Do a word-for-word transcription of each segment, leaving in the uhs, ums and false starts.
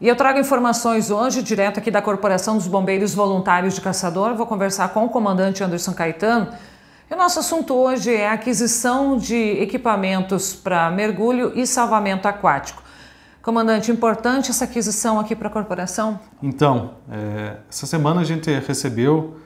E eu trago informações hoje, direto aqui da Corporação dos Bombeiros Voluntários de Caçador. Vou conversar com o comandante Anderson Caetano. E o nosso assunto hoje é a aquisição de equipamentos para mergulho e salvamento aquático. Comandante, importante essa aquisição aqui para a corporação? Então, é, essa semana a gente recebeu,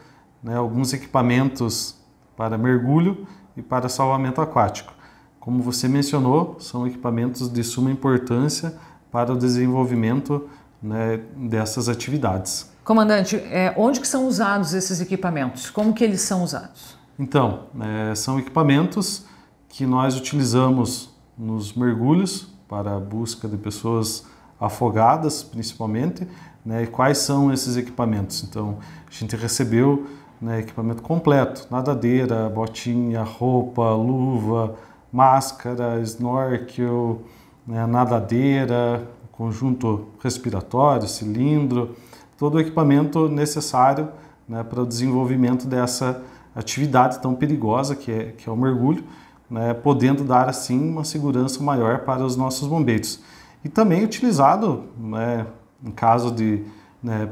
né, alguns equipamentos para mergulho e para salvamento aquático. Como você mencionou, são equipamentos de suma importância para o desenvolvimento, né, dessas atividades. Comandante, é, onde que são usados esses equipamentos? Como que eles são usados? Então, é, são equipamentos que nós utilizamos nos mergulhos para a busca de pessoas afogadas, principalmente. Né, e quais são esses equipamentos? Então, a gente recebeu, né, equipamento completo, nadadeira, botinha, roupa, luva, máscara, snorkel, né, nadadeira, conjunto respiratório, cilindro, todo o equipamento necessário, né, para o desenvolvimento dessa atividade tão perigosa que é, que é o mergulho, né, podendo dar assim uma segurança maior para os nossos bombeiros. E também utilizado, né, em caso de, né,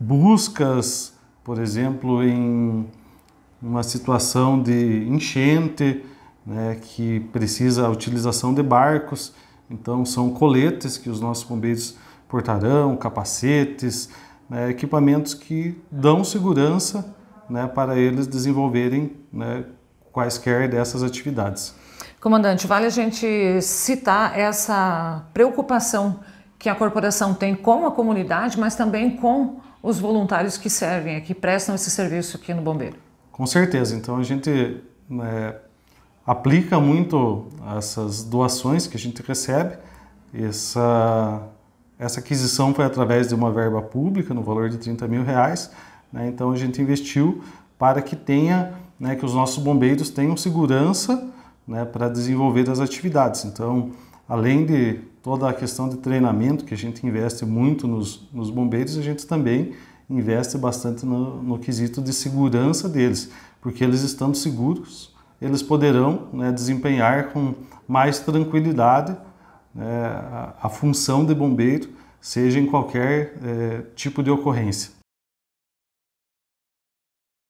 buscas, por exemplo, em uma situação de enchente, né, que precisa a utilização de barcos. Então, são coletes que os nossos bombeiros portarão, capacetes, né, equipamentos que dão segurança, né, para eles desenvolverem, né, quaisquer dessas atividades. Comandante, vale a gente citar essa preocupação que a corporação tem com a comunidade, mas também com os voluntários que servem, que prestam esse serviço aqui no Bombeiro. Com certeza. Então, a gente, né, aplica muito essas doações que a gente recebe. Essa, essa aquisição foi através de uma verba pública no valor de trinta mil reais. Né? Então a gente investiu para que tenha, né, que os nossos bombeiros tenham segurança, né, para desenvolver as atividades. Então, além de toda a questão de treinamento que a gente investe muito nos, nos bombeiros, a gente também investe bastante no, no quesito de segurança deles, porque eles estando seguros, eles poderão, né, desempenhar com mais tranquilidade, né, a, a função de bombeiro, seja em qualquer eh, tipo de ocorrência.